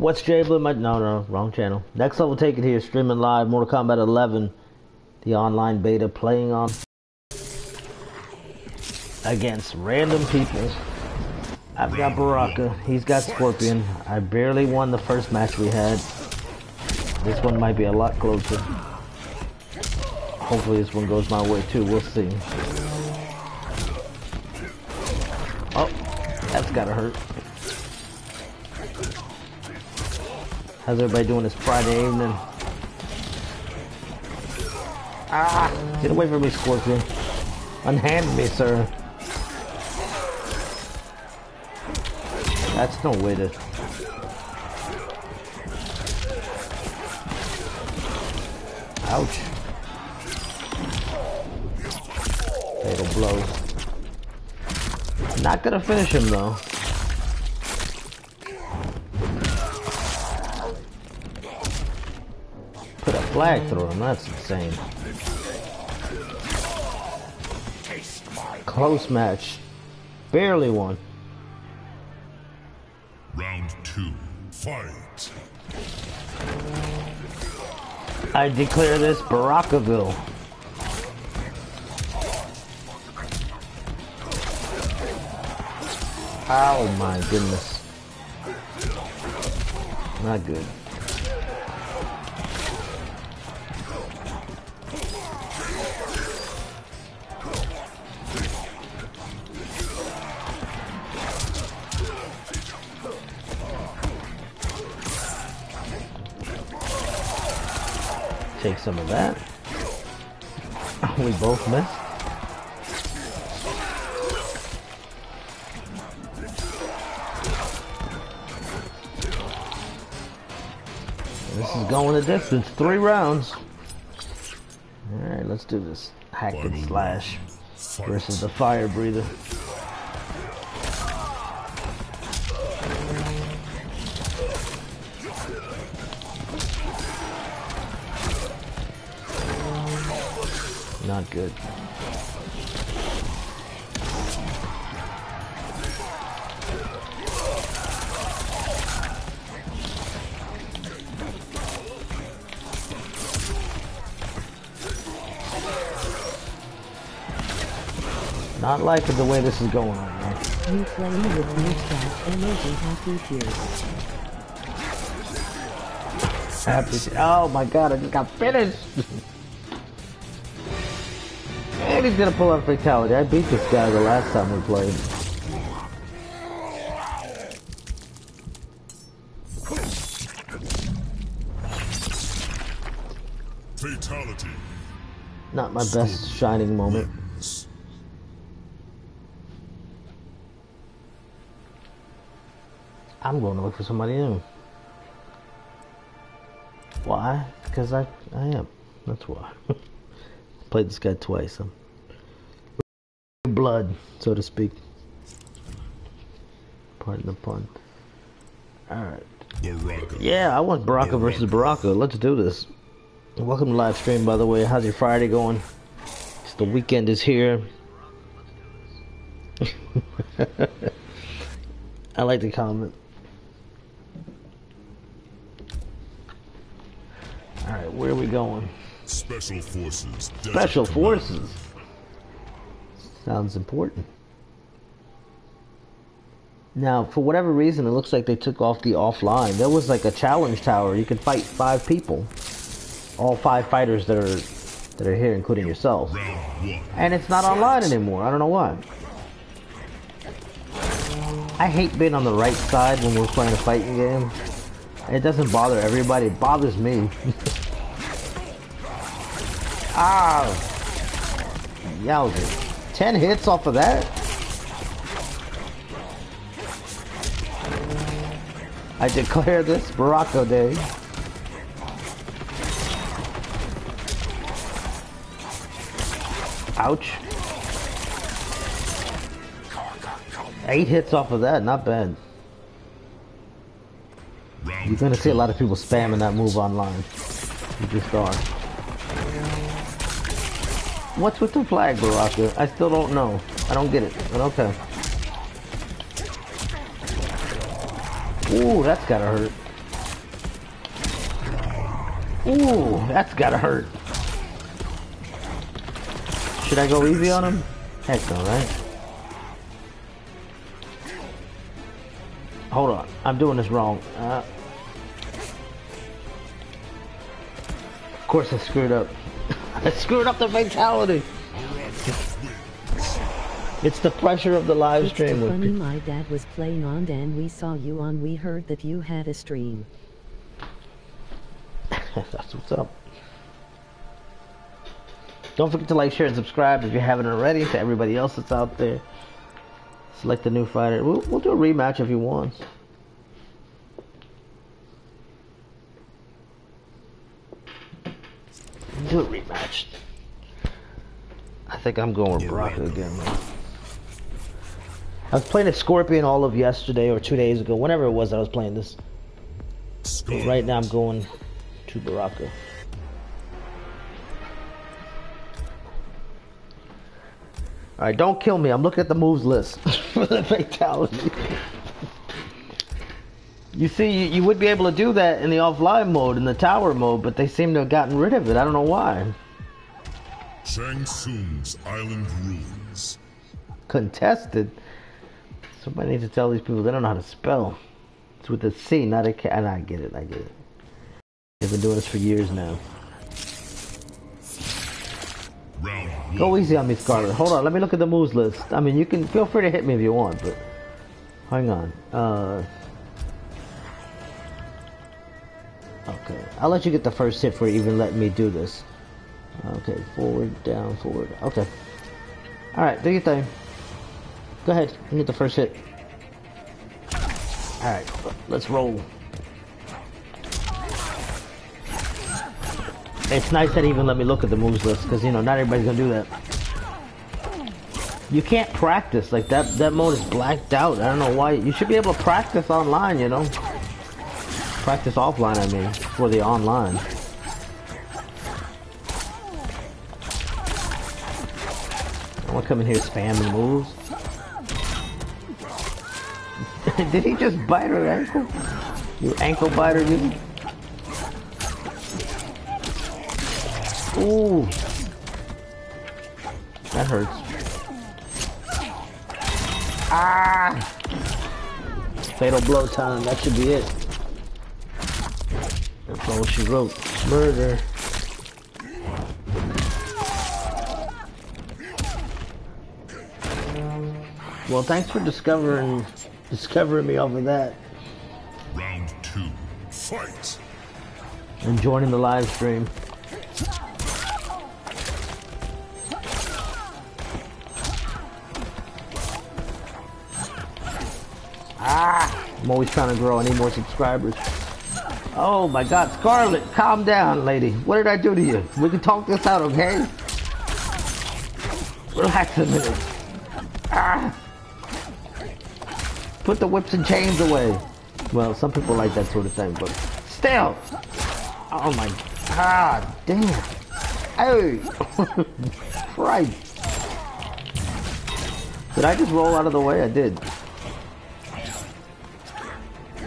What's Jade Blue? No, wrong channel. Next Level Taken here, streaming live Mortal Kombat 11, the online beta, playing on against random people. I've got Baraka, he's got Scorpion. I barely won the first match we had. This one might be a lot closer. Hopefully this one goes my way too, we'll see. Oh, that's gotta hurt. How's everybody doing this Friday evening? Ah, get away from me, Scorpion. Unhand me, sir. That's no way to... Ouch. Fatal blow. Not gonna finish him, though. Put a flag through him, that's insane. Close match. Barely won. Round two, fight. I declare this Barakaville. Oh my goodness. Not good. Take some of that. We both missed. This is going a distance. 3 rounds. Alright, let's do this. Hack and slash versus the fire breather. Not good. Not liking the way this is going on, man. You play with new stuff and making happy tears. Happy. Oh my god, I just got finished! He's gonna pull out Fatality. I beat this guy the last time we played. Fatality. Not my best shining moment. I'm going to look for somebody new. Why? Because I am. That's why. Played this guy twice. Huh? Blood, so to speak. Pardon the pun. Alright. Yeah, I want Baraka versus Baraka. Let's do this. Welcome to live stream, by the way. How's your Friday going? It's the weekend is here. I like the comment. Alright, where are we going? Special Forces. Special Forces? Sounds important. Now, for whatever reason, it looks like they took off the offline. There was like a challenge tower. You could fight 5 people. All 5 fighters that are here, including yourself. And it's not online anymore. I don't know why. I hate being on the right side when we're playing a fighting game. It doesn't bother everybody. It bothers me. Ah! Yowzers. 10 hits off of that? I declare this Baraka Day. Ouch. 8 hits off of that, not bad. You're gonna see a lot of people spamming that move online. You just are. What's with the flag, Baraka? I still don't know. I don't get it, but okay. Ooh, that's gotta hurt. Ooh, that's gotta hurt. Should I go easy on him? Heck no, right? Hold on, I'm doing this wrong. Of course I screwed up. I screwed up the fatality. It's the pressure of the live stream. It's funny, my dad was playing on and we saw you on. We heard that you had a stream. That's what's up. Don't forget to like, share, and subscribe if you haven't already. To everybody else that's out there, select a new fighter. We'll do a rematch if he wants. Do a rematch. I think I'm going with Baraka again. Man. I was playing a Scorpion all of yesterday or 2 days ago, whenever it was I was playing this. But right now I'm going to Baraka. Alright, don't kill me. I'm looking at the moves list for the fatality. You see, you would be able to do that in the offline mode, in the tower mode, but they seem to have gotten rid of it. I don't know why. Shang Tsung's Island Ruins. Contested? Somebody needs to tell these people they don't know how to spell. It's with a C, not a K. And I get it, I get it. They've been doing this for years now. Go easy on me, Scarlet. Hold on, let me look at the moves list. I mean, you can feel free to hit me if you want, but hang on. Okay, I'll let you get the first hit for even letting me do this. Okay, forward, down, forward. Okay. Alright, do your thing. Go ahead, you get the first hit. Alright, let's roll. It's nice that he even let me look at the moves list, because, you know, not everybody's gonna do that. You can't practice, like, that mode is blacked out. I don't know why. You should be able to practice online, you know? Practice offline, I mean, for the online. I wanna come in here spamming moves. Did he just bite her ankle? You ankle biter, dude? Ooh, that hurts. Ah, fatal blow time. That should be it. That's all she wrote. Murder. Well, thanks for discovering me over that. Round two, fight. And joining the live stream. I'm always trying to grow. I need more subscribers. Oh my God, Scarlet, calm down, lady. What did I do to you? We can talk this out, okay? Relax a minute. Ah. Put the whips and chains away. Well, some people like that sort of thing, but still. Oh my God, damn. Hey, Christ. Did I just roll out of the way? I did.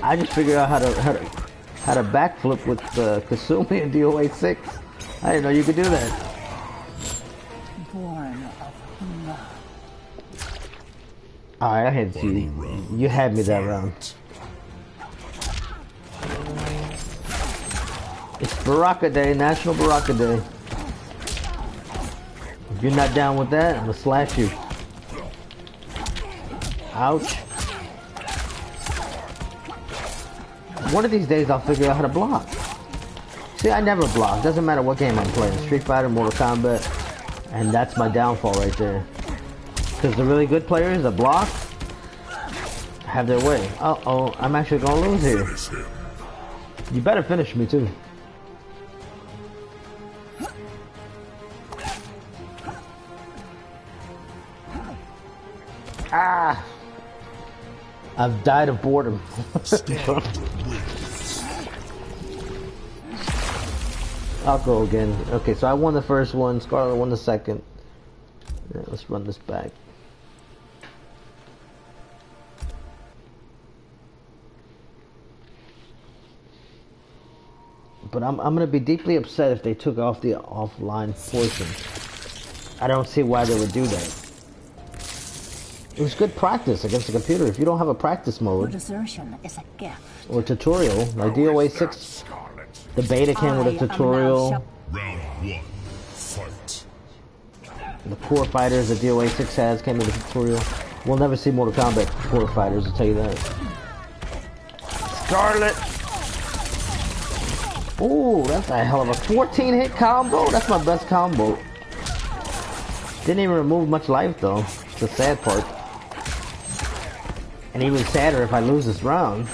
I just figured out how to backflip with Kasumi and DOA 6. I didn't know you could do that. Born of love. Alright, I had you. You had me that round. It's Baraka Day, National Baraka Day. If you're not down with that, I'm gonna slash you. Ouch. One of these days I'll figure out how to block. See, I never block. Doesn't matter what game I'm playing. Street Fighter, Mortal Kombat. And that's my downfall right there. Because the really good players that block have their way. Uh-oh, I'm actually gonna lose here. You better finish me too. Ah! I've died of boredom. I'll go again. Okay, so I won the first one. Scarlet won the second. Yeah, let's run this back. but I'm gonna be deeply upset if they took off the offline portion. I don't see why they would do that. It was good practice against the computer. If you don't have a practice mode or tutorial, like DOA 6, the beta came with a tutorial. The core fighters that DOA 6 has came with a tutorial. We'll never see Mortal Kombat core fighters, I'll tell you that. Scarlet! Ooh, that's a hell of a 14 hit combo. That's my best combo. Didn't even remove much life though. It's the sad part. And even sadder if I lose this round.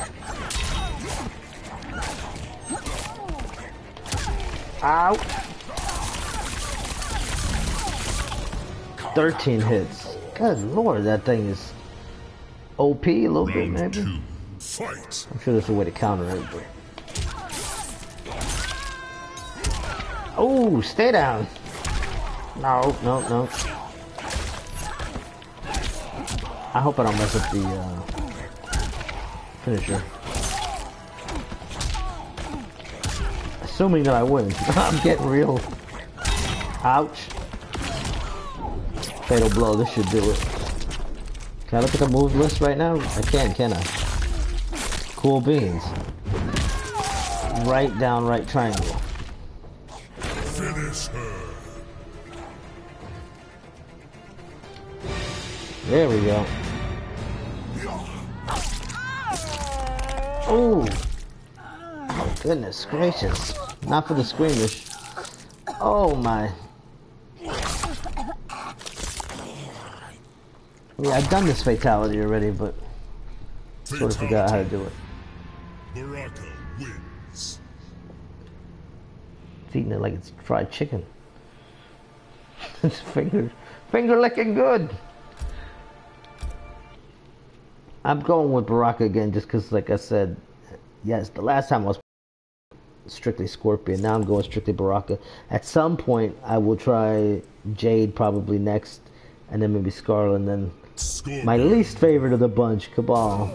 Ow! 13 hits. Good lord, that thing is OP a little bit, maybe. I'm sure there's a way to counter it, but... Oh, stay down! No, no, no. I hope I don't mess up the finisher. Assuming that I win. I'm getting real. Ouch. Fatal blow, this should do it. Can I look at the move list right now? I can I? Cool beans. Right down, right triangle. Finish her. There we go. Ooh. Oh, goodness gracious. Not for the squeamish. Oh, my. Yeah, I've done this fatality already, but... sort of forgot how to do it. Baraka wins. It's eating it like it's fried chicken. It's finger licking good. I'm going with Baraka again just because, like I said, yes, the last time I was strictly Scorpion. Now I'm going strictly Baraka. At some point, I will try Jade probably next, and then maybe Scarlet, and then my least favorite of the bunch, Kabal.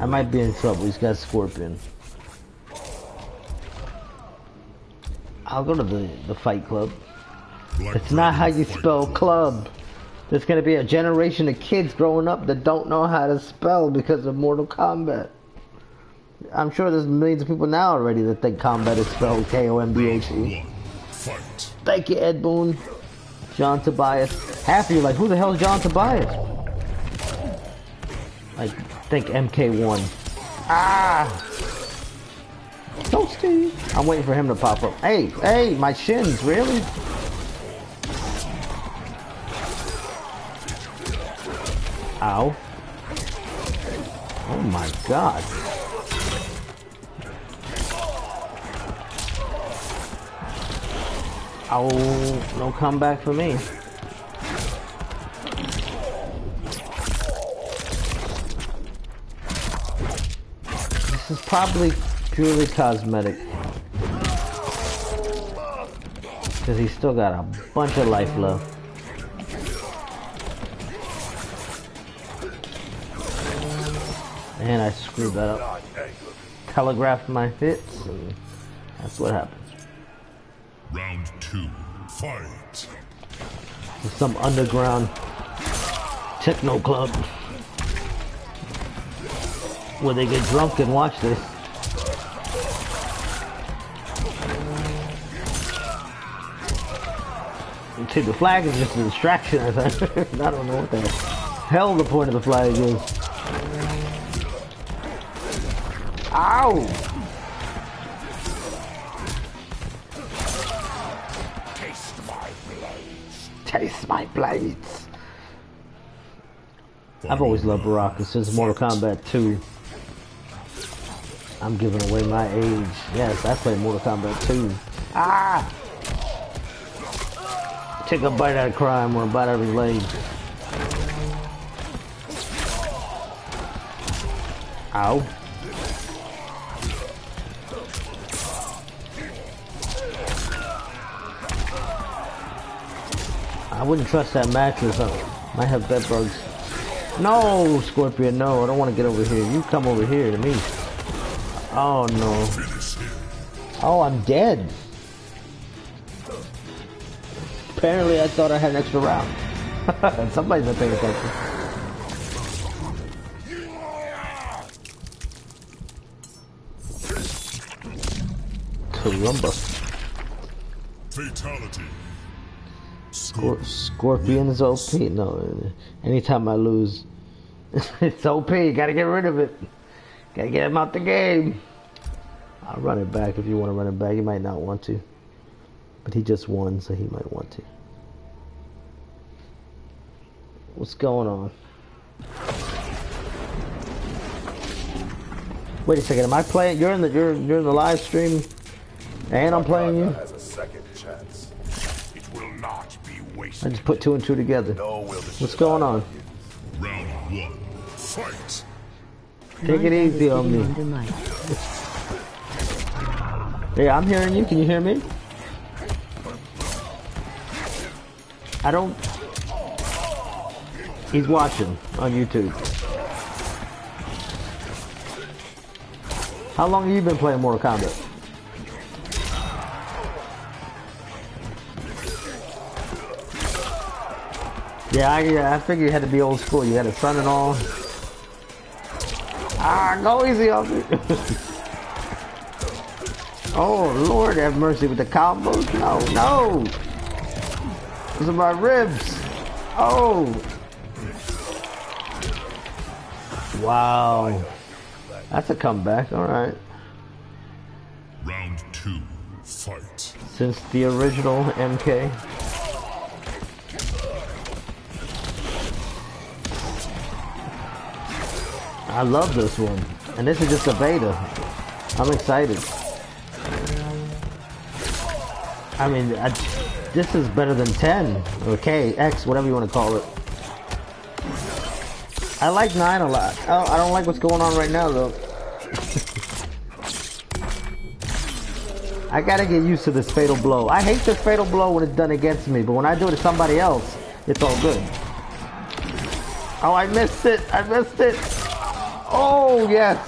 I might be in trouble. He's got Scorpion. I'll go to the Fight Club. It's not how you spell club. There's gonna be a generation of kids growing up that don't know how to spell because of Mortal Kombat. I'm sure there's millions of people now already that think combat is spelled K-O-M-B-H-E. Thank you, Ed Boon. John Tobias. Half of you like, who the hell is John Tobias? I think MK1. Ah! Toasty! I'm waiting for him to pop up. Hey, hey, my shins, really? Ow. Oh my god. Ow, no comeback for me. This is probably purely cosmetic. Because he's still got a bunch of life left. And I screwed that up. Telegraphed my hits, and that's what happens. Round two, fight. There's some underground techno club where they get drunk and watch this. And see, the flag is just a distraction. I don't know what the hell the point of the flag is. Ow! Taste my blades. Taste my blades. I've always loved Baraka since Mortal Kombat 2. I'm giving away my age. Yes, I played Mortal Kombat 2. Ah! Take a bite out of crime or a bite out of leg. Ow. I wouldn't trust that mattress. I might have bed bugs. No, Scorpion, no, I don't want to get over here. You come over here to me. Oh, no. Oh, I'm dead. Apparently, I thought I had an extra round. Somebody's not paying attention. Caramba. Fatality. Scorpion is OP. No, anytime I lose, it's OP. Gotta get rid of it. Gotta get him out the game. I'll run it back if you want to run it back. You might not want to. But he just won, so he might want to. What's going on? Wait a second. Am I playing? You're in the live stream, and I'm playing you. I just put 2 and 2 together. What's going on? Round one, fight. Take it easy on me. Hey, I'm hearing you. Can you hear me? I don't... He's watching on YouTube. How long have you been playing Mortal Kombat? Yeah, I figured you had to be old school. You had a son and all. Ah, go easy on me. Oh, Lord have mercy with the combos. No. Those are my ribs. Oh. Wow. That's a comeback. All right. Round two, fight. Since the original MK. I love this one, and this is just a beta. I'm excited. I mean, this is better than 10, or K, X, whatever you want to call it. I like 9 a lot. Oh, I don't like what's going on right now, though. I gotta get used to this fatal blow. I hate this fatal blow when it's done against me, but when I do it to somebody else, it's all good. Oh, I missed it. I missed it. Oh, yes!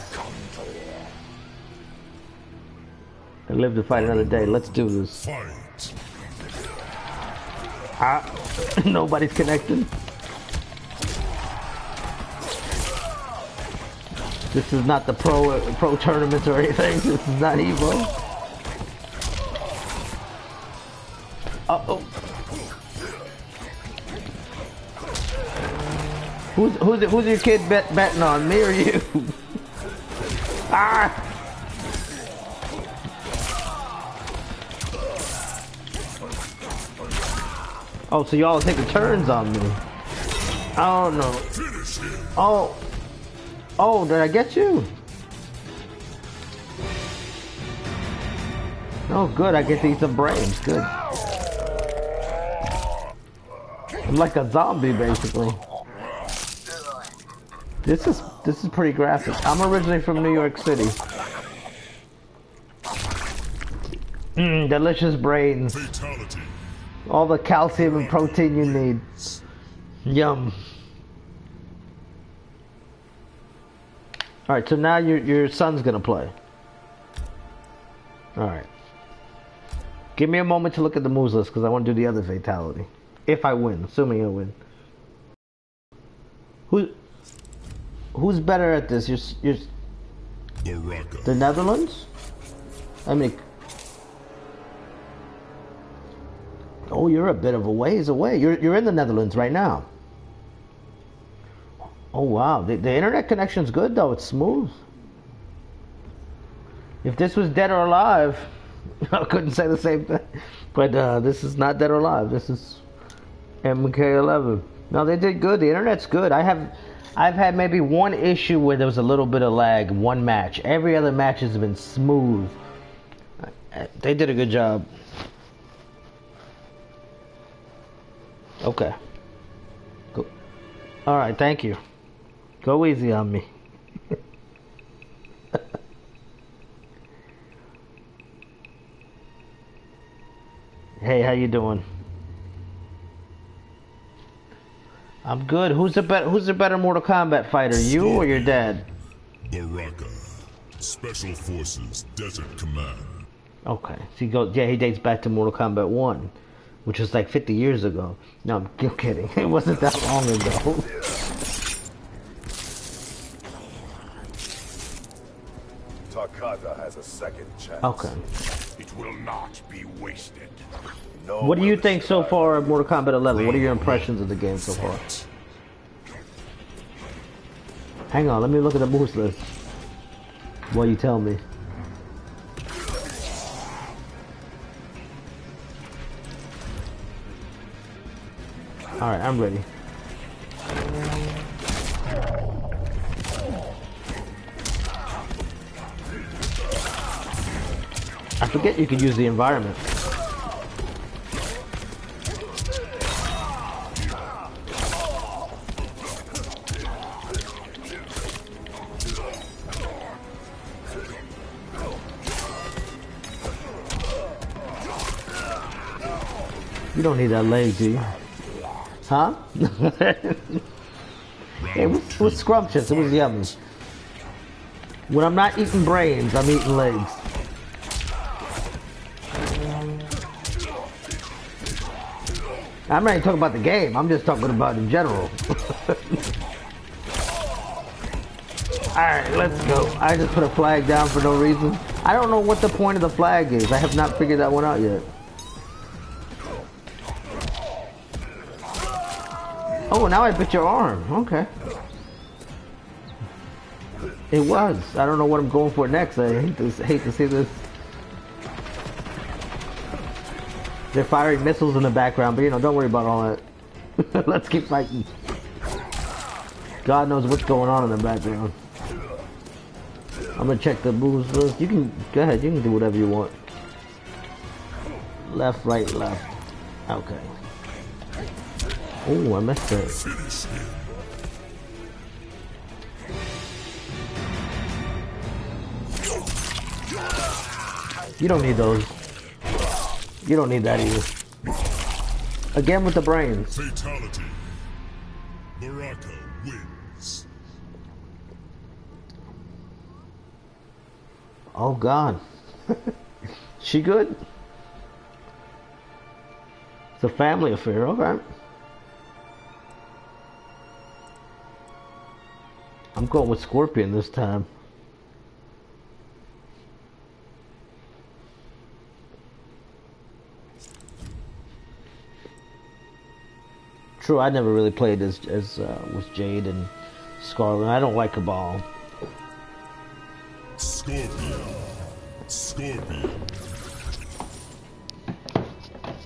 I live to fight another day. Let's do this. Ah, nobody's connected. This is not the pro tournament or anything. This is not EVO. Uh-oh. Who's your kid betting on, me or you? Ah! Oh, so y'all taking turns on me. Oh no. Oh. Oh, did I get you? Oh good, I get to eat some brains. Good. I'm like a zombie basically. This is pretty graphic. I'm originally from New York City. Delicious brains. All the calcium and protein you need. Yum. All right, so now your son's gonna play. All right. Give me a moment to look at the moves list because I want to do the other fatality. If I win, assuming I win. Who's better at this? You're Baraka. The Netherlands? I mean... Oh, you're a bit of a ways away. You're in the Netherlands right now. Oh, wow. The internet connection's good, though. It's smooth. If this was Dead or Alive, I couldn't say the same thing. But this is not Dead or Alive. This is MK11. No, they did good. The internet's good. I've had maybe one issue where there was a little bit of lag, one match. Every other match has been smooth. They did a good job. Okay. Cool. All right, thank you. Go easy on me. Hey, how you doing? I'm good. Who's the better Mortal Kombat fighter, you or your dad? Baraka, Special Forces Desert Command. Okay, so he goes. Yeah, he dates back to Mortal Kombat 1, which was like 50 years ago. No, I'm kidding. It wasn't that long ago. Tarkata has a second chance. Okay. It will not be wasted. No, what do you think so far of Mortal Kombat 11? What are your impressions of the game so far? Hang on, let me look at the moves list while you tell me. Alright, I'm ready. I forget you can use the environment. You don't need that leg, do you? Huh? it was scrumptious. It was yummy. When I'm not eating brains, I'm eating legs. I'm not even talking about the game. I'm just talking about in general. Alright, let's go. I just put a flag down for no reason. I don't know what the point of the flag is. I have not figured that one out yet. Oh, now I bit your arm. Okay. It was. I don't know what I'm going for next. I hate to see this. They're firing missiles in the background, but you know, don't worry about all that. Let's keep fighting. God knows what's going on in the background. I'm gonna check the moves list. You can go ahead. You can do whatever you want. Left, right, left. Okay. Oh, I missed that. You don't need those. You don't need that either. Again with the brains. Fatality. Baraka wins. Oh God. She good? It's a family affair, okay. I'm going with Scorpion this time. True, I never really played as with Jade and Scarlet. I don't like Kabal. Scorpion.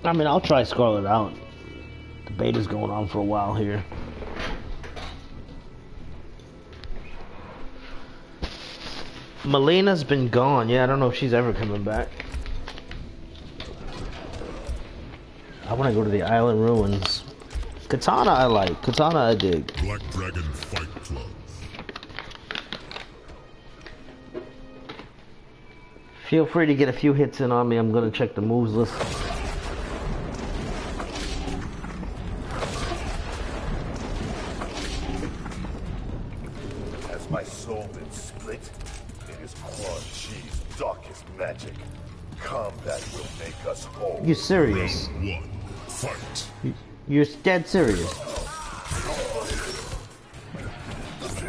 I mean, I'll try Scarlet out. The beta's going on for a while here. Mileena's been gone. Yeah, I don't know if she's ever coming back. I want to go to the Island Ruins. Kitana I like. Kitana I dig. Black Dragon Fight Club. Feel free to get a few hits in on me. I'm going to check the moves list. Has my soul been split? Darkest magic. Combat will make us whole. You serious? You're dead serious.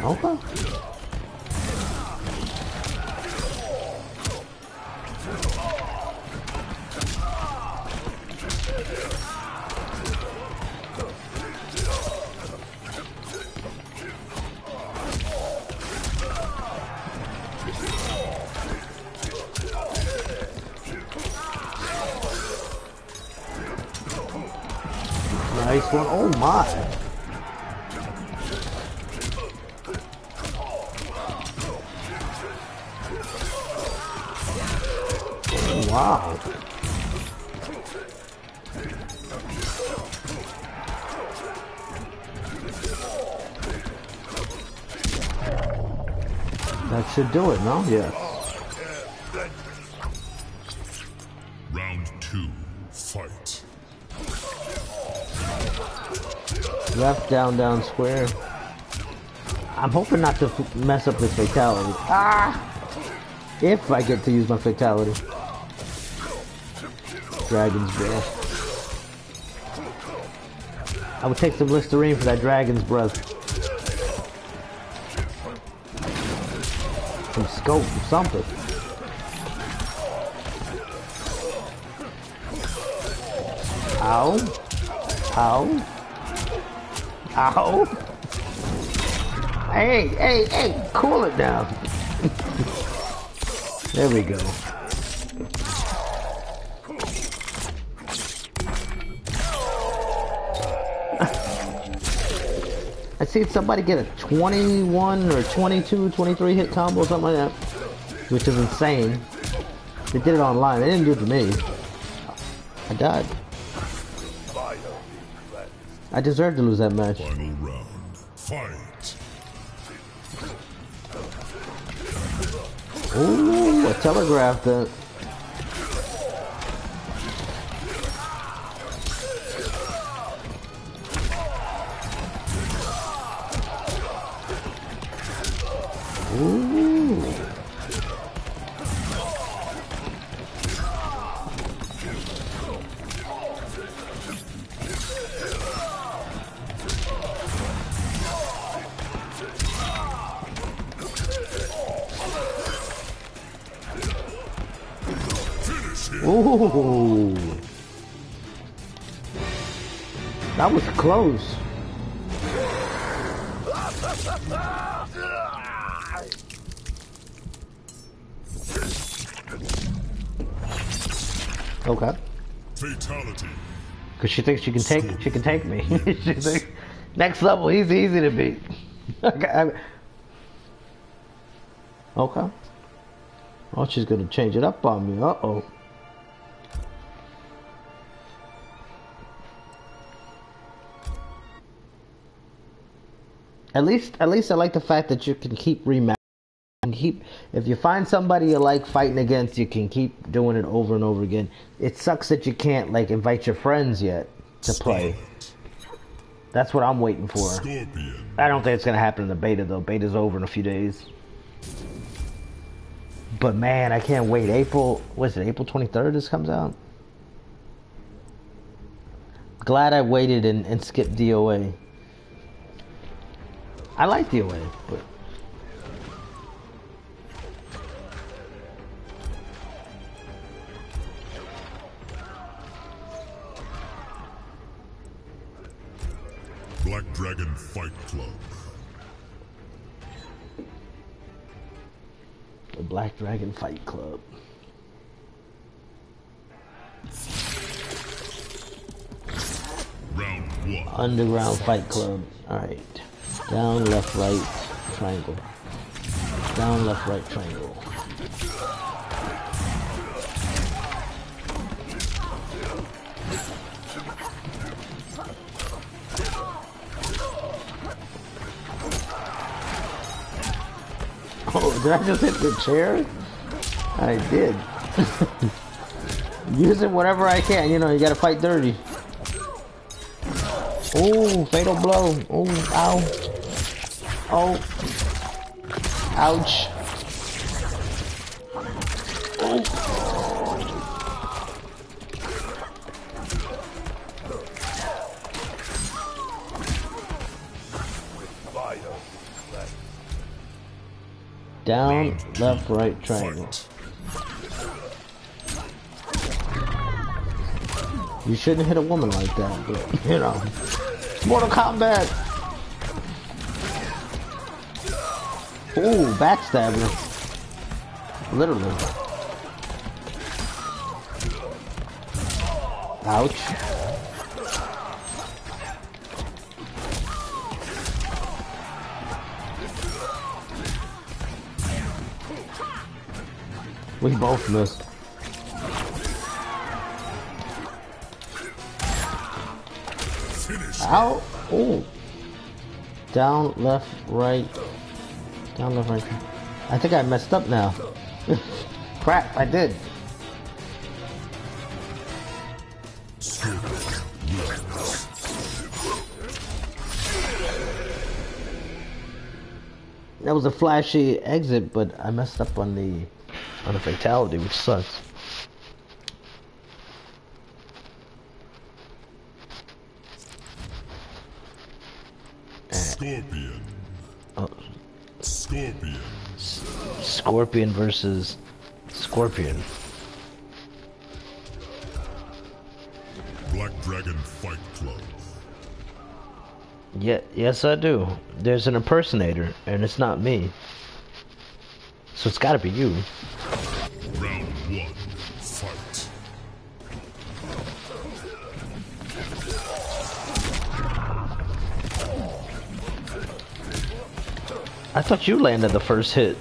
Okay. Nice one. Oh my. Wow. That should do it, no? Yeah. Round 2, fight. Left, down, down, square. I'm hoping not to mess up this fatality. Ah! If I get to use my fatality. Dragon's breath. I would take some Listerine for that dragon's breath. Some scope or something. Ow. Ow. Ow. Hey, hey, hey, cool it down. There we go. I see somebody get a 21 or 22, 23 hit combo, something like that, which is insane. They did it online. They didn't do it to me. I died. I deserved to lose that match. Final round. Fight. Ooh, I telegraphed that. Ooh. Ooh. That was close. Okay. Fatality. Cause she thinks she can take me. She thinks next level, he's easy to beat. Okay. Okay. Oh, she's gonna change it up on me. Uh-oh. At least I like the fact that you can keep rematching. If you find somebody you like fighting against, you can keep doing it over and over again. It sucks that you can't like invite your friends yet to play. That's what I'm waiting for. Scorpion. I don't think it's gonna happen in the beta though. Beta's over in a few days. But man, I can't wait. April, what is it? April 23rd this comes out. Glad I waited and skipped DOA. I like DOA, but Black Dragon Fight Club. The Black Dragon Fight Club. Round one. Underground Fight Club. Alright. Down, left, right, triangle. Down, left, right, triangle. Oh, did I just hit the chair? I did. Using whatever I can, you know, you gotta fight dirty. Oh, fatal blow. Oh, ow. Oh. Ouch. Down, left, right, triangle. You shouldn't hit a woman like that, but, you know. Mortal Kombat! Ooh, backstabbing. Literally. Ouch. We both missed. Ow! Oh! Down, left, right. Down, left, right. I think I messed up now. Crap, I did. That was a flashy exit, but I messed up on the fatality, which sucks. Scorpion. Oh. Scorpion. Scorpion versus Scorpion. Black Dragon Fight Club. Yeah, yes I do. There's an impersonator, and it's not me. So it's gotta be you. Round one, fight. I thought you landed the first hit.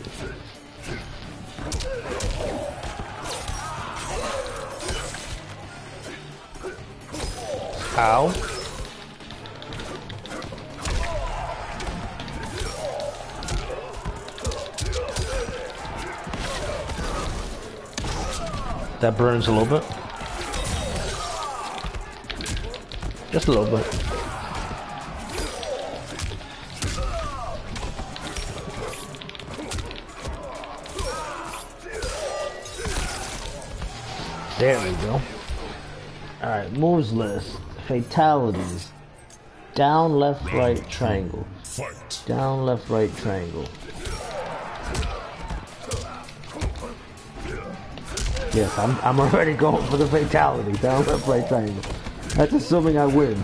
Ow. That burns a little bit. Just a little bit. There we go. Alright, moves list. Fatalities. Down, left, right, triangle. Down, left, right, triangle. Yes, I'm already going for the fatality. Down, left, right, triangle. That's assuming I win.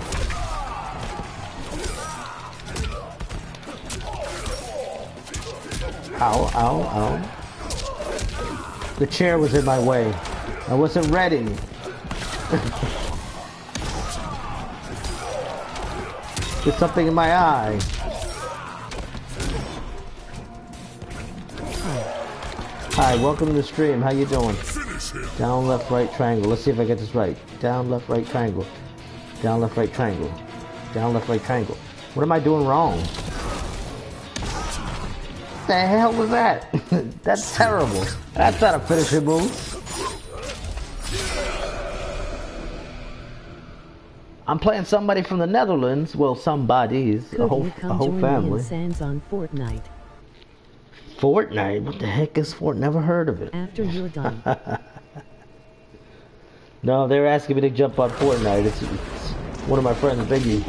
Ow, ow, ow. The chair was in my way. I wasn't ready. There's something in my eye. Hi, welcome to the stream. How you doing? Down, left, right, triangle. Let's see if I get this right. Down, left, right, triangle. Down, left, right, triangle. Down, left, right, triangle. What am I doing wrong? What the hell was that? That's terrible. That's not a finishing move. I'm playing somebody from the Netherlands. Well, somebody's. A whole family. Sands on Fortnite. Fortnite? What the heck is Fortnite? Never heard of it. After you're done. No, they were asking me to jump on Fortnite. It's one of my friends, Biggie.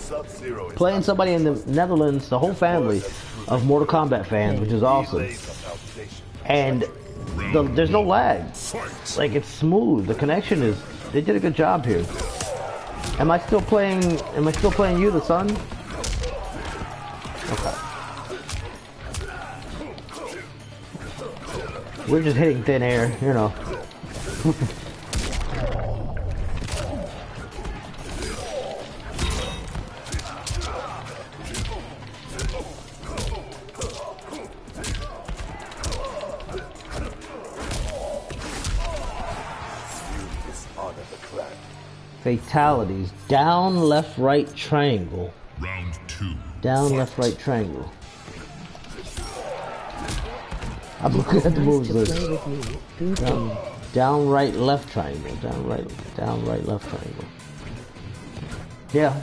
Sub-Zero playing somebody in the Netherlands, the whole family of Mortal Kombat fans, which is awesome. And there's no lag. Like, it's smooth. The connection is... They did a good job here. Am I still playing? Am I still playing you, the son? Okay. We're just hitting thin air, you know. Fatalities. Down, left, right, triangle. Round two. Down, left, right, triangle. I'm looking at the moves list. Down, right, left, triangle. Down, right, left, triangle. Yeah.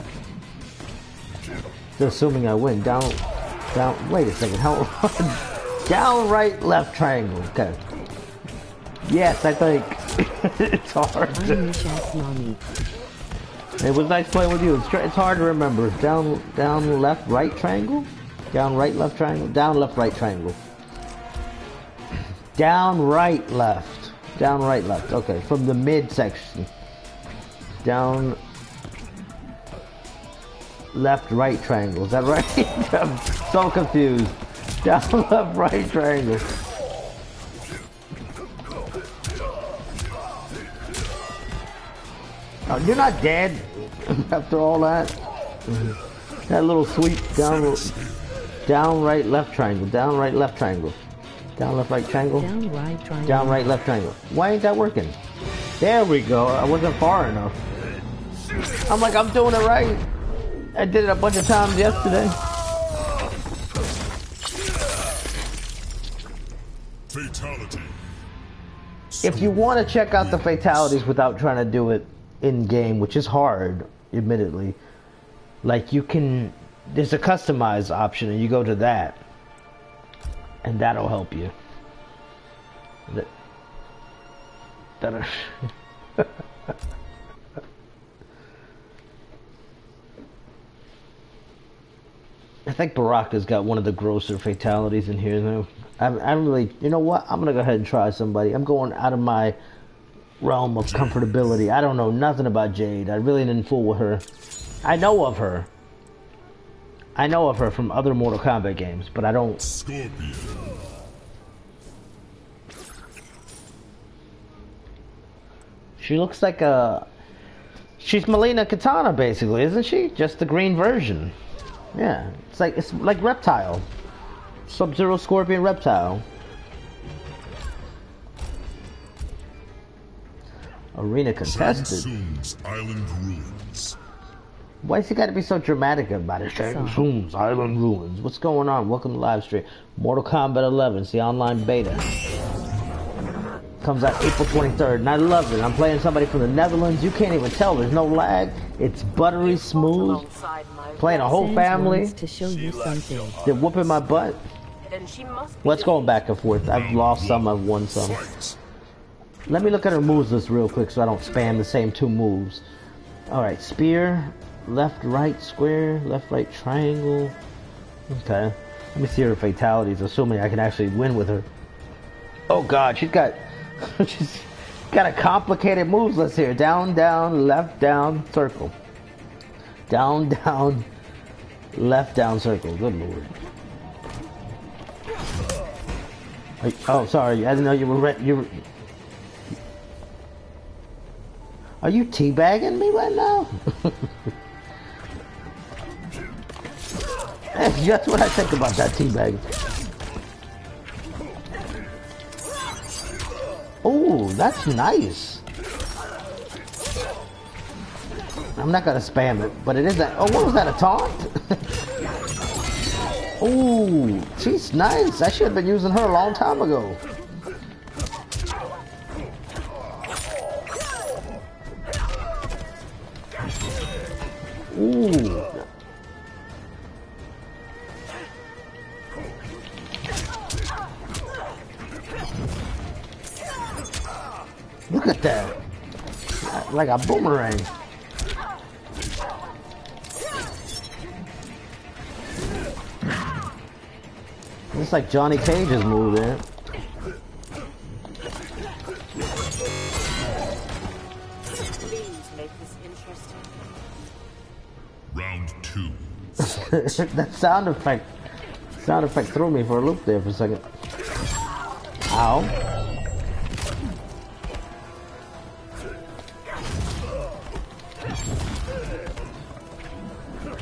They're assuming I win. Down. Wait a second. How? Down, right, left, triangle. Okay. Yes, I think it's hard. It was nice playing with you. It's hard to remember. Down, left, right, triangle. Down, right, left, triangle. Down, left, right, triangle. Down, right, left. Down, right, left. Okay, from the mid section. Down, left, right, triangle. Is that right? I'm so confused. Down, left, right, triangle. Oh, you're not dead after all that. That little sweep. Down, right, left, triangle. Down, right, left, triangle. Down, left, right, triangle. Down, right, triangle. Down, right, left, triangle. Why ain't that working? There we go. I wasn't far enough. I'm like, I'm doing it right. I did it a bunch of times yesterday. Fatality. If you want to check out the fatalities without trying to do it in game, which is hard, admittedly. Like, you can, there's a customized option, and you go to that, and that'll help you. That'll I think Baraka's got one of the grosser fatalities in here now. I'm really, you know what? I'm gonna go ahead and try somebody. I'm going out of my realm of comfortability. I don't know nothing about Jade. I really didn't fool with her. I know of her. I know of her from other Mortal Kombat games, but I don't. Scorpion. She looks like a. She's Mileena Kitana, basically, isn't she? Just the green version. Yeah, it's like Reptile. Sub-Zero, Scorpion, Reptile. Arena contested. Samsung's Island Ruins. Why's he gotta be so dramatic about it? Samsung's Island Ruins. What's going on? Welcome to live stream. Mortal Kombat 11, it's the online beta. Comes out April 23rd, and I love it. I'm playing somebody from the Netherlands. You can't even tell. There's no lag. It's buttery smooth. Playing a whole family. They're whooping my butt. Let's go back and forth. I've lost some. I've won some. Let me look at her moves list real quick so I don't spam the same two moves. All right, spear, left, right, square, left, right, triangle. Okay. Let me see her fatalities, assuming I can actually win with her. Oh, God, she's got a complicated moves list here. Down, down, left, down, circle. Down, down, left, down, circle. Good lord. Oh, sorry. I didn't know you were... Are you teabagging me right now? That's just what I think about that teabag. Oh, that's nice. I'm not gonna spam it, but it is that. Oh, what was that, a taunt? Oh, she's nice. I should have been using her a long time ago. Ooh. Look at that. Like a boomerang. It's like Johnny Cage's move there. Round two. That sound effect threw me for a loop there for a second. Ow.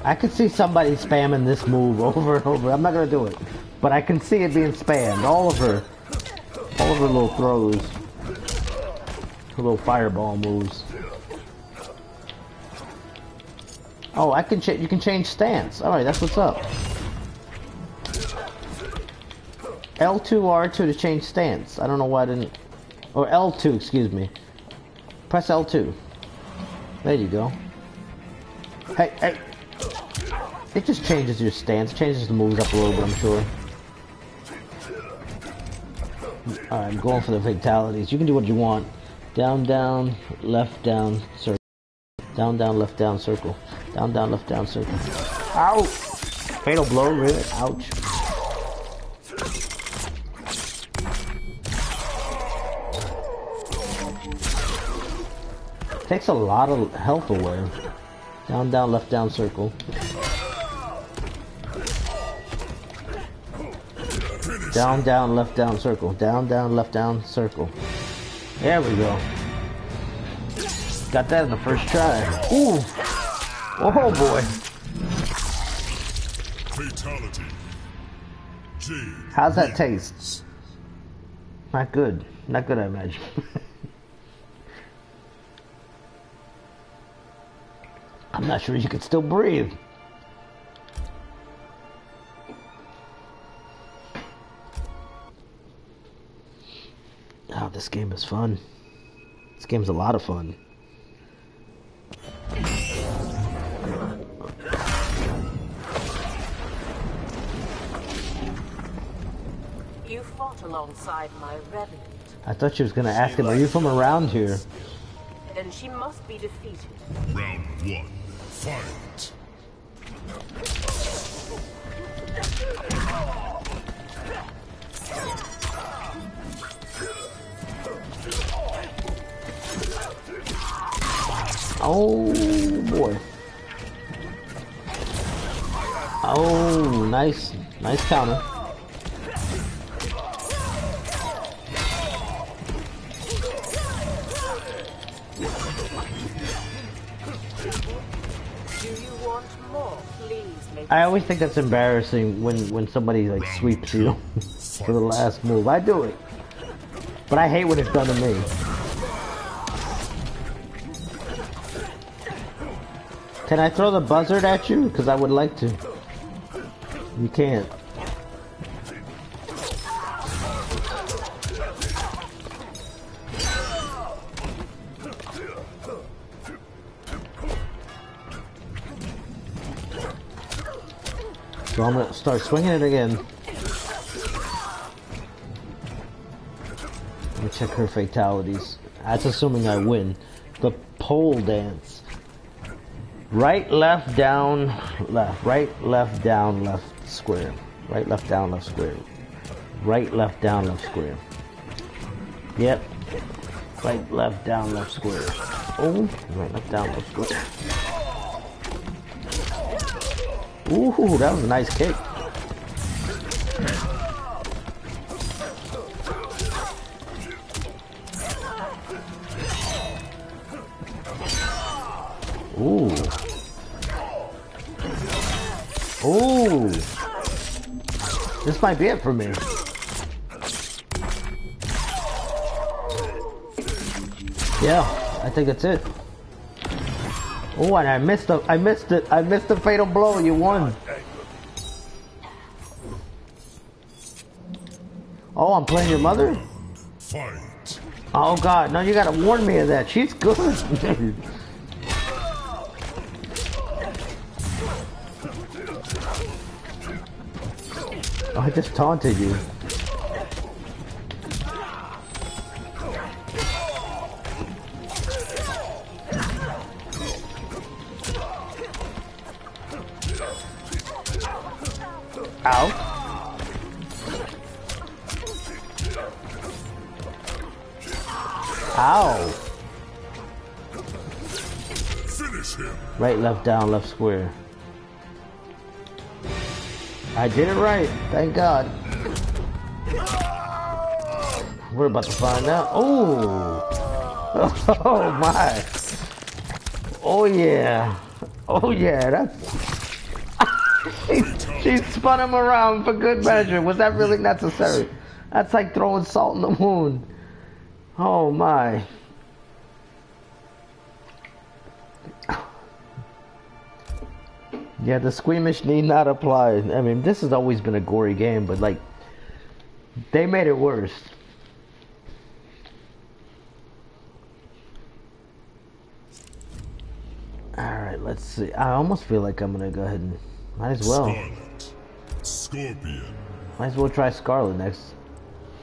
I could see somebody spamming this move over and over. I'm not gonna do it, but I can see it being spammed. All of her little throws, her little fireball moves. Oh, I can change. You can change stance. All right, that's what's up. L2, R2 to change stance. I don't know why I didn't. Or L2, excuse me. Press L2. There you go. Hey, hey. It just changes your stance, changes the moves up a little bit, I'm sure. Alright, I'm going for the fatalities. You can do what you want. Down, left, down, circle. Down, left, down, circle. Down, left, down, circle. Ow! Fatal blow, really? Ouch. Takes a lot of health away. Down, left, down, circle. Down, left, down, circle. Down, left, down, circle. There we go. Got that in the first try. Ooh! Oh boy! Fatality. How's that taste? Not good. Not good, I imagine. I'm not sure you could still breathe. Oh, this game is fun. This game's a lot of fun. not alongside my revenue. I thought she was gonna ask him, are you from around here? Then she must be defeated. Round one, fight. Oh boy. Oh, nice, nice counter. I always think that's embarrassing when somebody like sweeps you for the last move. I do it, but I hate what it's done to me. Can I throw the buzzard at you? Because I would like to. You can't. So I'm gonna start swinging it again. Let me check her fatalities. That's assuming I win. The pole dance. Right, left, down, left. Right, left, down, left, square. Right, left, down, left, square. Right, left, down, left, square. Yep. Right, left, down, left, square. Oh, right, left, down, left, square. Ooh, that was a nice kick. Ooh. Ooh. This might be it for me. Yeah, I think that's it. Oh, and I missed the fatal blow, and you won. Oh, I'm playing your mother? Fight. Oh god, no, you gotta warn me of that. She's good. Oh, I just taunted you. Ow. Ow. Finish him. Right, left, down, left, square. I did it right. Thank God. We're about to find out. Oh. Oh my. Oh yeah. Oh yeah. That's. She spun him around for good measure. Was that really necessary? That's like throwing salt in the wound. Oh my. Yeah, the squeamish need not apply. I mean, this has always been a gory game, but like, they made it worse. Alright, let's see. I almost feel like I'm gonna go ahead and... Might as well. Scorpion. Might as well try Scarlet next.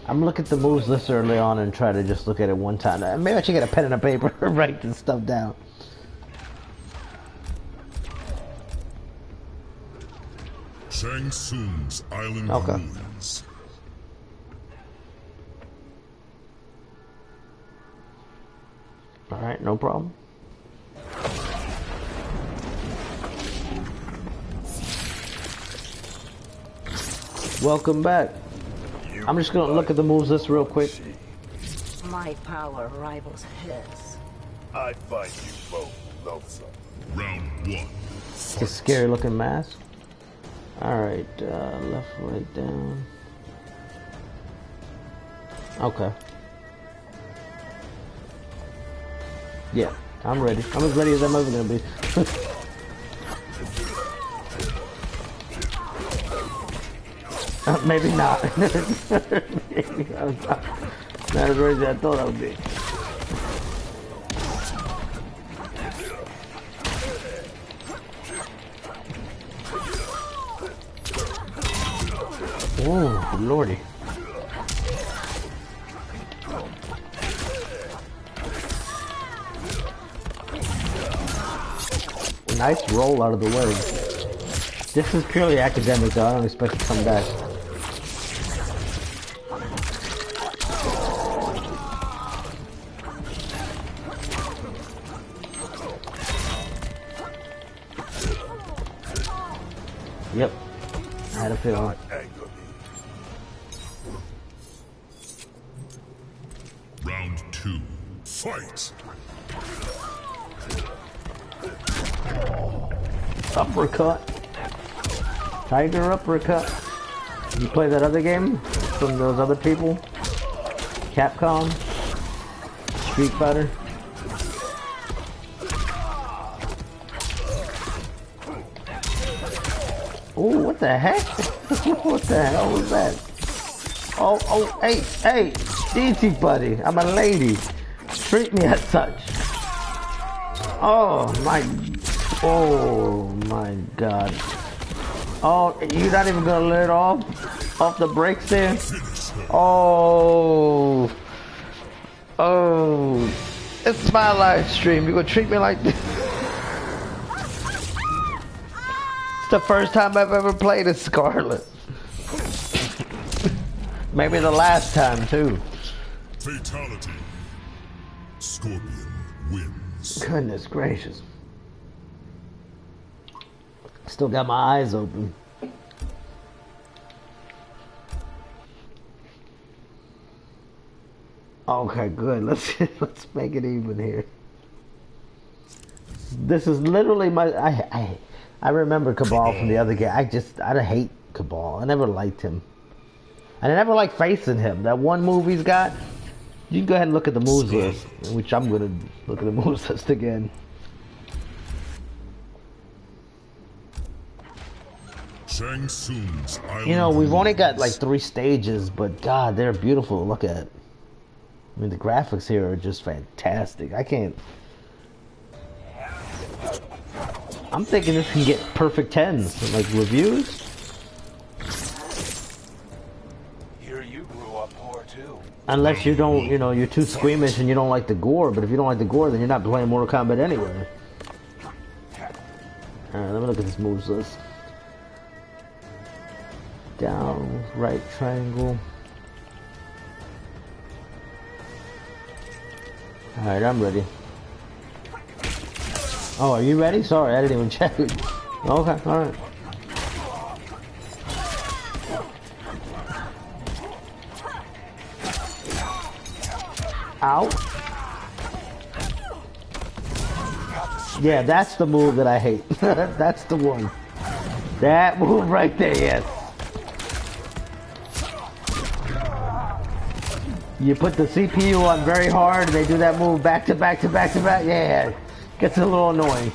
I'm gonna look at the moves list early on and try to just look at it one time. Maybe I should get a pen and a paper and write this stuff down. Shang Tsung's Island Ruins. Alright, no problem. Welcome back. I'm just gonna look at the moves list real quick. My power rivals his. I find you both loathsome. Round one. It's a scary looking mask. Alright, left, right, down. Okay. Yeah, I'm ready. I'm as ready as I'm ever gonna be. Maybe not. Maybe I'm not as crazy as I thought I would be. Oh, lordy. Nice roll out of the way. This is purely academic though, I don't expect it to come back. Yep. I had a feeling. Round 2. Fight! Uppercut. Tiger uppercut. You play that other game from those other people? Capcom? Street Fighter? Ooh, what the heck? What the hell was that? Oh, oh, hey, hey! Easy, buddy. I'm a lady. Treat me as such. Oh, my... Oh, my God. Oh, you're not even gonna let off the brakes there? Oh. Oh. It's my live stream. You gonna treat me like this? It's the first time I've ever played a Scarlet. Maybe the last time, too. Fatality. Scorpion wins. Goodness gracious. Still got my eyes open. Okay, good. Let's make it even here. This is literally my. I remember Kabal from the other game. I hate Kabal. I never liked him. I never liked facing him. That one move he's got. You can go ahead and look at the moves list, which I'm gonna look at the moves list again. You know, we've only got like 3 stages, but God, they're beautiful to look at. I mean, the graphics here are just fantastic. I can't... I'm thinking this can get perfect 10s, like reviews. Here you grew up poor too. Unless you don't, you know, you're too squeamish and you don't like the gore, but if you don't like the gore, then you're not playing Mortal Kombat anyway. Alright, let me look at this moves list. Down, right triangle. Alright, I'm ready. Oh, are you ready? Sorry, I didn't even check. Okay, alright. Ow. Yeah, that's the move that I hate. That's the one. That move right there, yes. You put the CPU on very hard, and they do that move back to back to back to back. Yeah, gets a little annoying.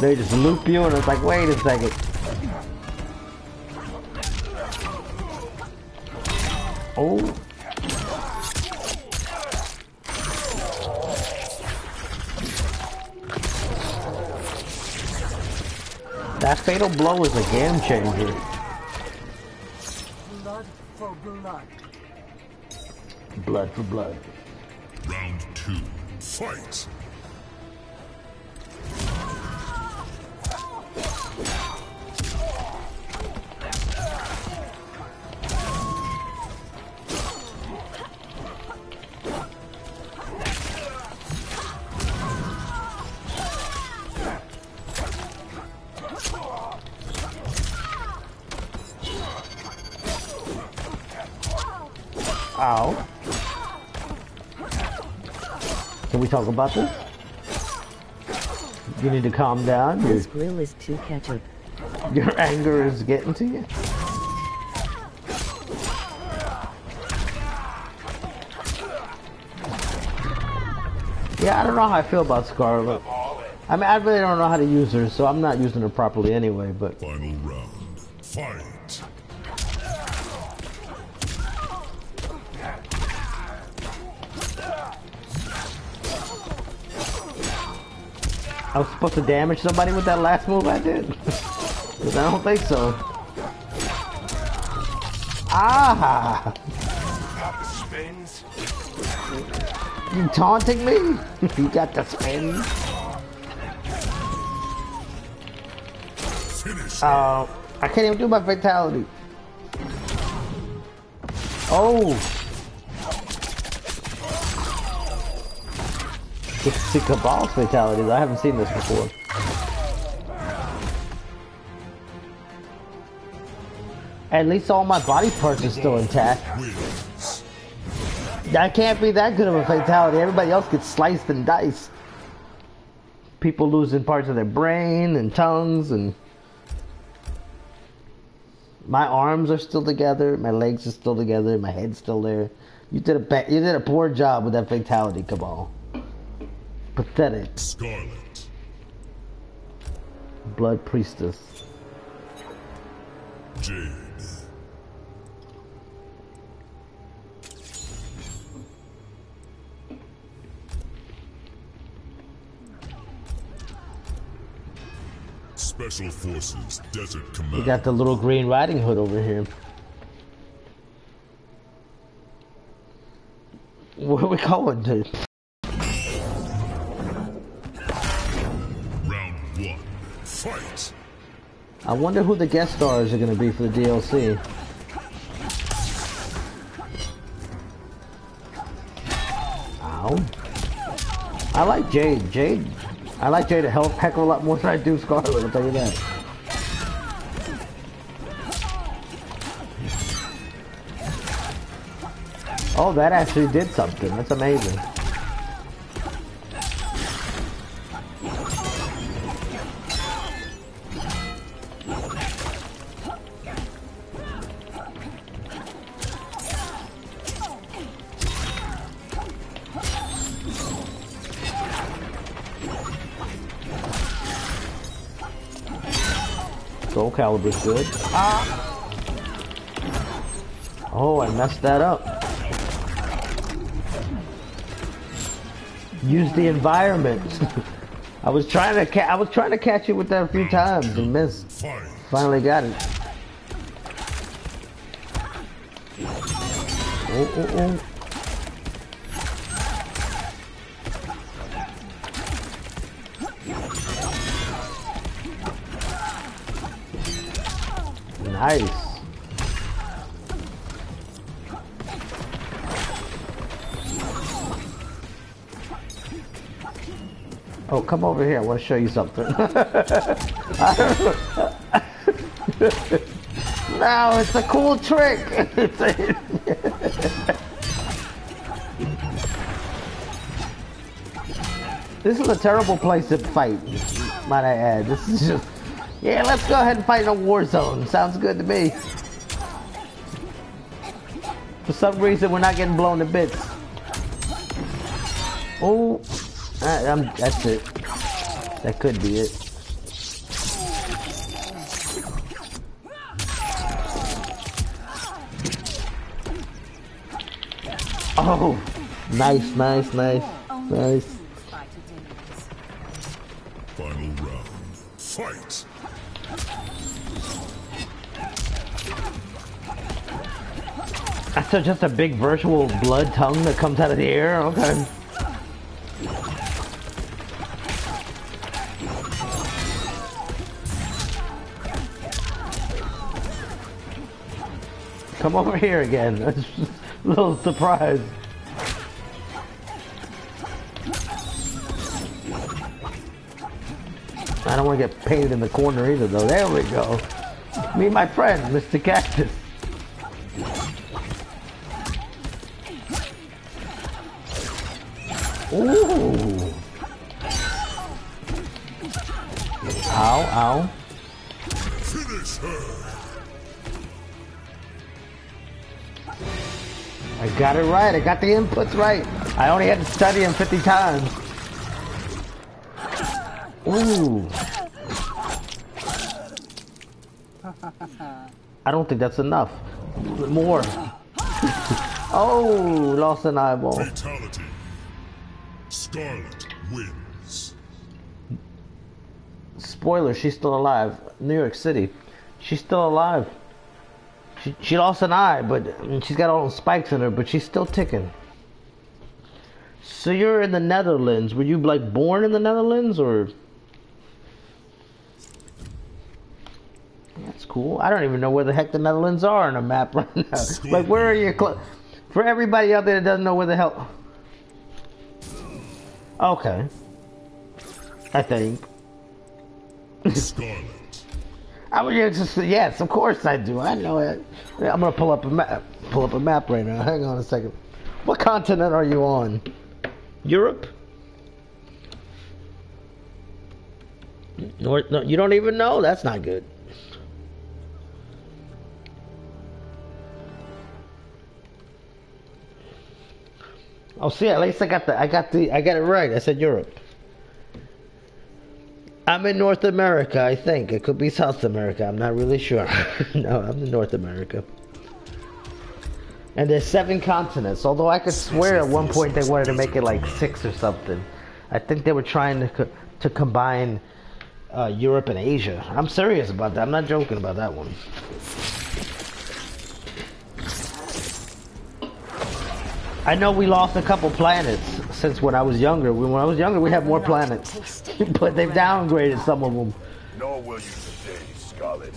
They just loop you, and it's like, wait a second. Oh. That fatal blow is a game changer. Blood for blood. Round 2. Fight! Ow. Can we talk about this? You need to calm down. This grill is too ketchup. Your anger is getting to you. Yeah, I don't know how I feel about Scarlet. I mean, I really don't know how to use her, so I'm not using her properly anyway, but... Final round. Fight! I was supposed to damage somebody with that last move I did? Because I don't think so. Ah! You taunting me? You got the spins? I can't even do my fatality. Oh! It's the Kabal's fatalities. I haven't seen this before. At least all my body parts are still intact. That can't be that good of a fatality. Everybody else gets sliced and diced. People losing parts of their brain and tongues, and my arms are still together, my legs are still together, my head's still there. You did a poor job with that fatality, Kabal. Pathetic. Scarlet. Blood Priestess. Jade. Special Forces Desert Command. We got the little Green Riding Hood over here. Where are we going, dude? Round one, fight! I wonder who the guest stars are going to be for the DLC. Ow. I like Jade. I like Jade a heck of a lot more than I do Scarlet, I'll tell you that. Oh, that actually did something. That's amazing. Caliber's good. Ah! Oh, I messed that up. Use the environment. I was trying to catch it with that a few times and missed. Finally got it. Oh, oh, oh. Nice. Oh, come over here. I want to show you something. No, it's a cool trick. This is a terrible place to fight, might I add. This is just... Yeah, let's go ahead and fight in a war zone. Sounds good to me. For some reason, we're not getting blown to bits. Oh, that's it. That could be it. Oh, nice, nice, nice, nice. Final round, fight! That's just a big virtual blood tongue that comes out of the air? Okay. Come over here again. That's just a little surprise. I don't want to get painted in the corner either though. There we go. Me and my friend, Mr. Cactus. Ooh. Ow, ow. Finish her. I got it right. I got the inputs right. I only had to study them 50 times. Ooh. I don't think that's enough. More. Oh, lost an eyeball. Fatality. Scarlet wins. Spoiler, she's still alive. New York City. She's still alive. She lost an eye, but she's got all those spikes in her, but she's still ticking. So you're in the Netherlands. Were you, like, born in the Netherlands, or? cool. I don't even know where the heck the Netherlands are on a map right now. Like, where are your clothes? For everybody out there that doesn't know where the hell... Okay. I think. Scarlet. I was just, yes, of course I do. I know it. I'm gonna pull up a map. Pull up a map right now. Hang on a second. What continent are you on? Europe? North? No, you don't even know. That's not good. Oh, see, at least I got it right. I said Europe. I'm in North America, I think. It could be South America. I'm not really sure. No, I'm in North America. And there's 7 continents. Although I could swear at one point they wanted to make it like 6 or something. I think they were trying to combine Europe and Asia. I'm serious about that. I'm not joking about that one. I know we lost a couple planets since when I was younger. When I was younger, we had more planets, but they've downgraded some of them. Nor will you today, Scarlet.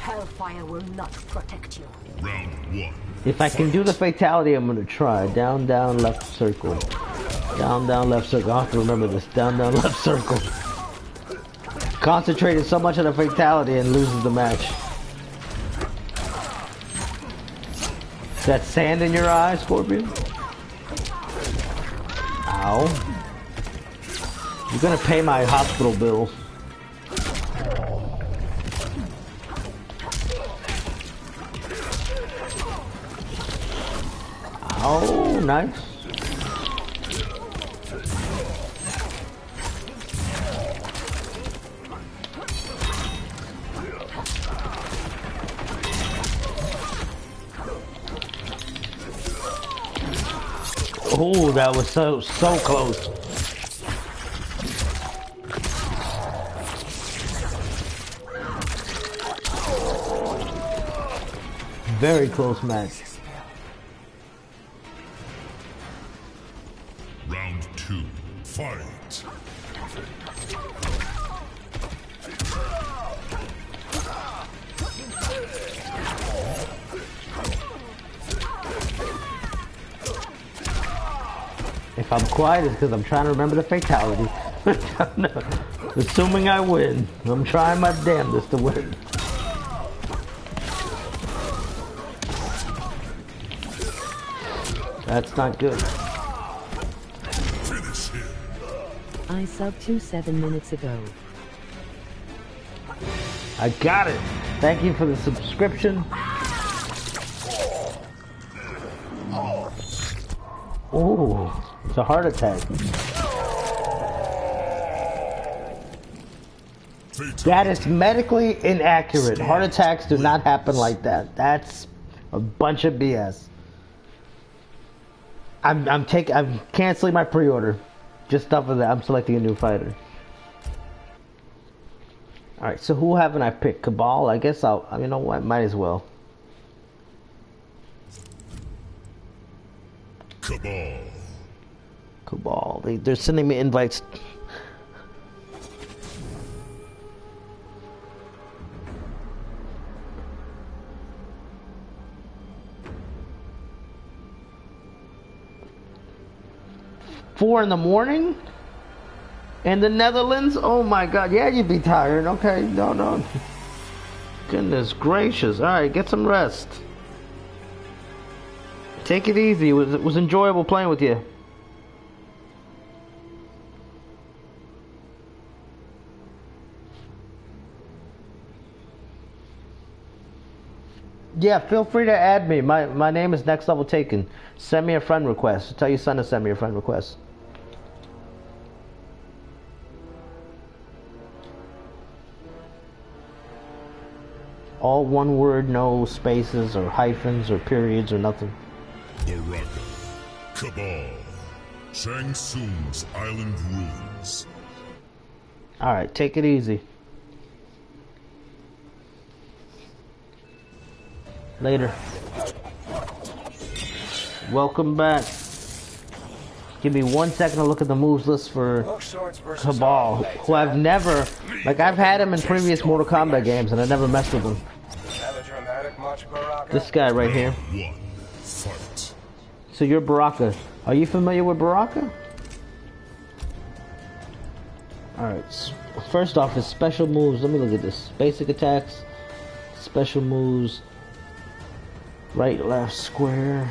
Hellfire will not protect you. Round 1. If I can do the fatality, I'm gonna try. Down, down, left circle. Down, down, left circle. I have to remember this. Down, down, left circle. Concentrated so much on the fatality and loses the match. Is that sand in your eyes, Scorpion? Ow. You're gonna pay my hospital bill. Oh, nice. Oh, that was so close. Very close match. Fight. If I'm quiet, it's because I'm trying to remember the fatality. No. Assuming I win, I'm trying my damnedest to win. That's not good. I subbed to 7 minutes ago. I got it. Thank you for the subscription. Ooh, it's a heart attack. That is medically inaccurate. Heart attacks do not happen like that. That's a bunch of BS. I'm canceling my pre-order. Just stuff with that. I'm selecting a new fighter. Alright, so who haven't I picked? Kabal? I guess I'll... You know what? Might as well. Kabal. Kabal. They're sending me invites. Four in the morning? In the Netherlands? Oh my god, yeah, you'd be tired. Okay, no. Goodness gracious. Alright, get some rest. Take it easy. It was enjoyable playing with you. Yeah, feel free to add me. My name is nextleveltaken. Send me a friend request. Tell your son to send me a friend request. All one word, no spaces or hyphens or periods or nothing. Baraka, Kabal, Shang Tsung's Island Ruins. Alright, take it easy. Later. Welcome back. Give me 1 second to look at the moves list for Kabal, who I've never... Like, I've had him in previous Mortal Kombat games, and I never messed with him. This guy right here. So you're Baraka. Are you familiar with Baraka? Alright, first off, his special moves. Let me look at this. Basic attacks, special moves, right, left, square.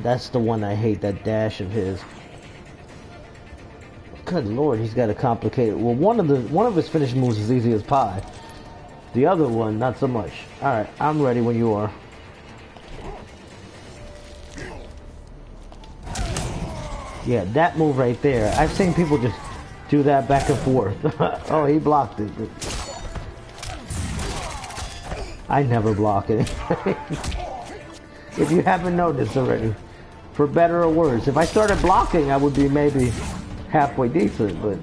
That's the one I hate, that dash of his. Good lord, he's got a complicated. Well, one of his finish moves is easy as pie. The other one, not so much. Alright, I'm ready when you are. Yeah, that move right there. I've seen people just do that back and forth. Oh, he blocked it. I never block it. If you haven't noticed already, for better or worse. If I started blocking, I would be maybe halfway decent, but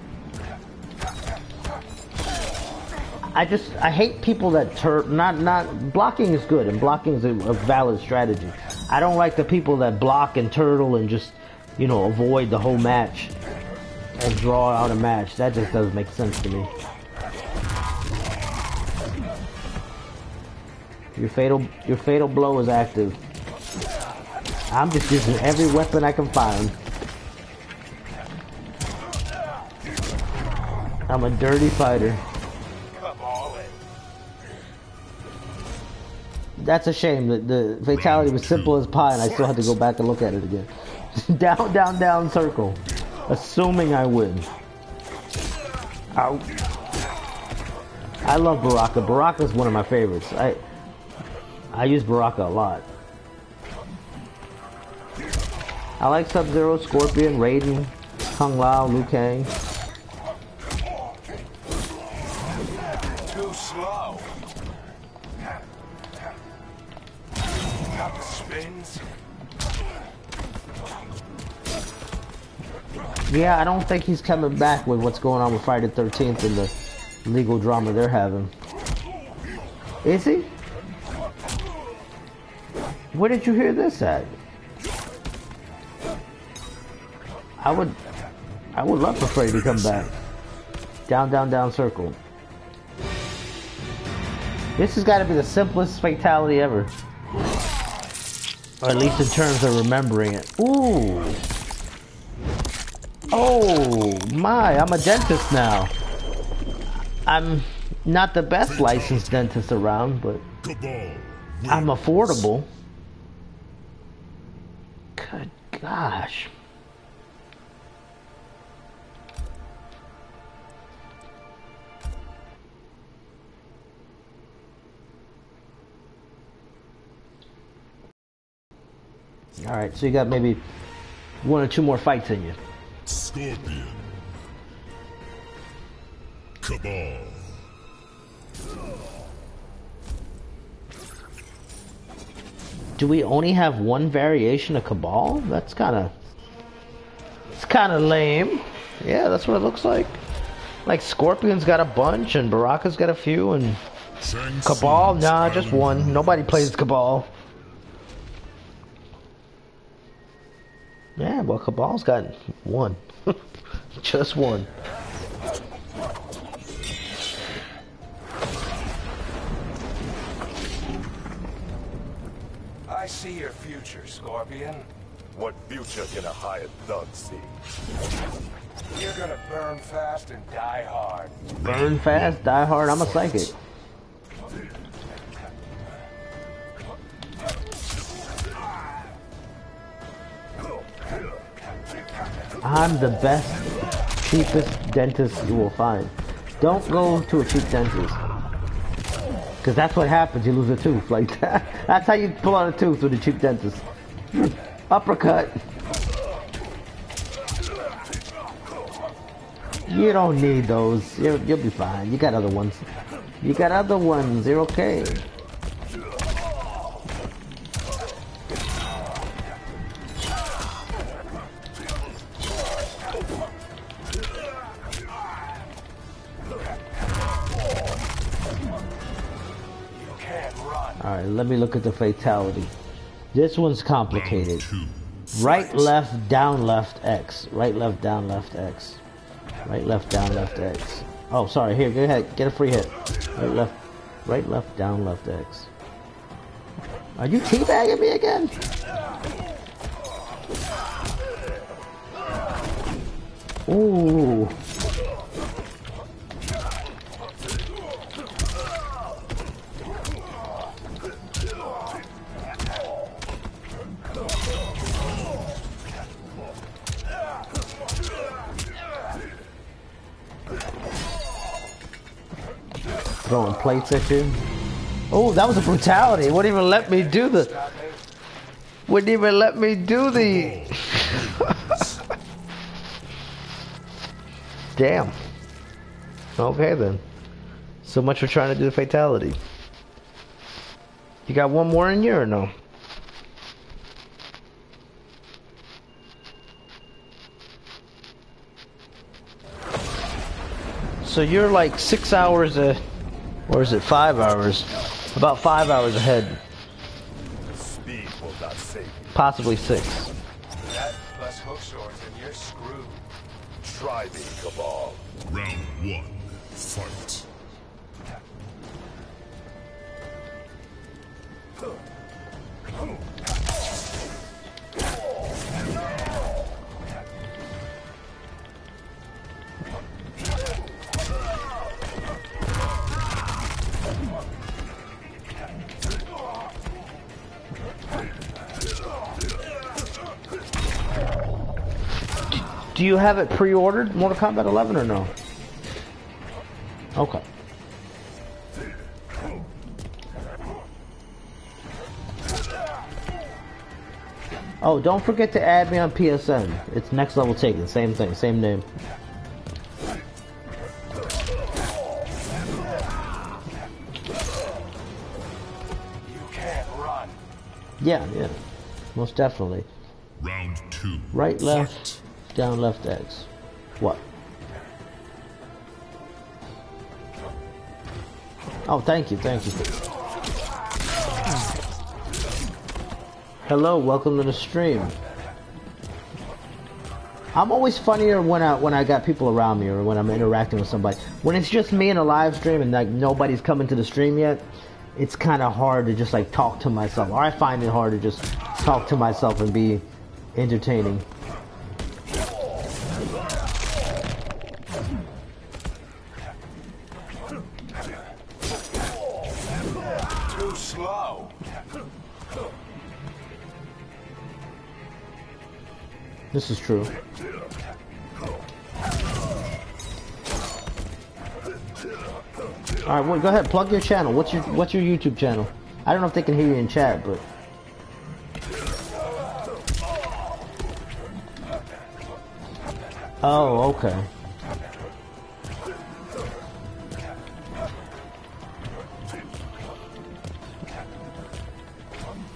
I hate people that turn, not blocking is good, and blocking is a valid strategy. I don't like the people that block and turtle and just, you know, avoid the whole match and draw out a match. That just doesn't make sense to me. Your fatal blow is active. I'm just using every weapon I can find. I'm a dirty fighter. That's a shame that the fatality was simple as pie and I still had to go back and look at it again. Down, down, down, circle. Assuming I win. Ow. I love Baraka. Baraka's one of my favorites. I use Baraka a lot. I like Sub-Zero, Scorpion, Raiden, Kung Lao, Liu Kang. Too slow. Up spins. Yeah, I don't think he's coming back with what's going on with Friday the 13th and the legal drama they're having. Is he? Where did you hear this at? I would love for Freddy to come back. Down, down, down, circle. This has got to be the simplest fatality ever. Or at least in terms of remembering it. Ooh. Oh my, I'm a dentist now. I'm not the best licensed dentist around, but I'm affordable. Good gosh. Alright, so you got maybe one or two more fights in you. Scorpion. Kabal. Do we only have one variation of Kabal? That's kinda... it's kinda lame. Yeah, that's what it looks like. Like, Scorpion's got a bunch, and Baraka's got a few, and... Kabal? Nah, just one. Nobody plays Kabal. Yeah, well, Kabal's got one. Just one. I see your future, Scorpion. What future can a hired thug see? You're gonna burn fast and die hard. Burn fast, die hard, I'm a psychic. I'm the best, cheapest dentist you will find. Don't go to a cheap dentist. Because that's what happens, you lose a tooth like that. That's how you pull out a tooth with a cheap dentist. Uppercut. You don't need those. You'll be fine. You got other ones. You got other ones. You're okay. Let me look at the fatality. This one's complicated. Right, left, down, left, X. Right, left, down, left, X. Right, left, down, left, X. Oh, sorry. Here, go ahead. Get a free hit. Right, left. Right, left, down, left, X. Are you teabagging me again? Ooh. Throwing plates at you. Oh, that was a brutality. Wouldn't even let me do the. Wouldn't even let me do the. Damn. Okay then. So much for trying to do the fatality. You got one more in you or no? So you're like 6 hours a. Or is it 5 hours? About 5 hours ahead. Speed will not save you. Possibly 6. That plus hook swords and you're screwed. Try me, Kabal. Round 1. Fight. Do you have it pre-ordered, Mortal Kombat 11, or no? Okay. Oh, don't forget to add me on PSN. It's Next Level Taken, same thing, same name. You can't run. Yeah. Most definitely. Round 2. Right, left. Down, left, X. What? Oh, thank you. Hello, welcome to the stream. I'm always funnier when I got people around me or when I'm interacting with somebody. When it's just me in a live stream and like nobody's coming to the stream yet, it's kind of hard to just like talk to myself. Or I find it hard to just talk to myself and be entertaining. This is true. Alright, well, go ahead, plug your channel. What's your YouTube channel? I don't know if they can hear you in chat, but oh, okay.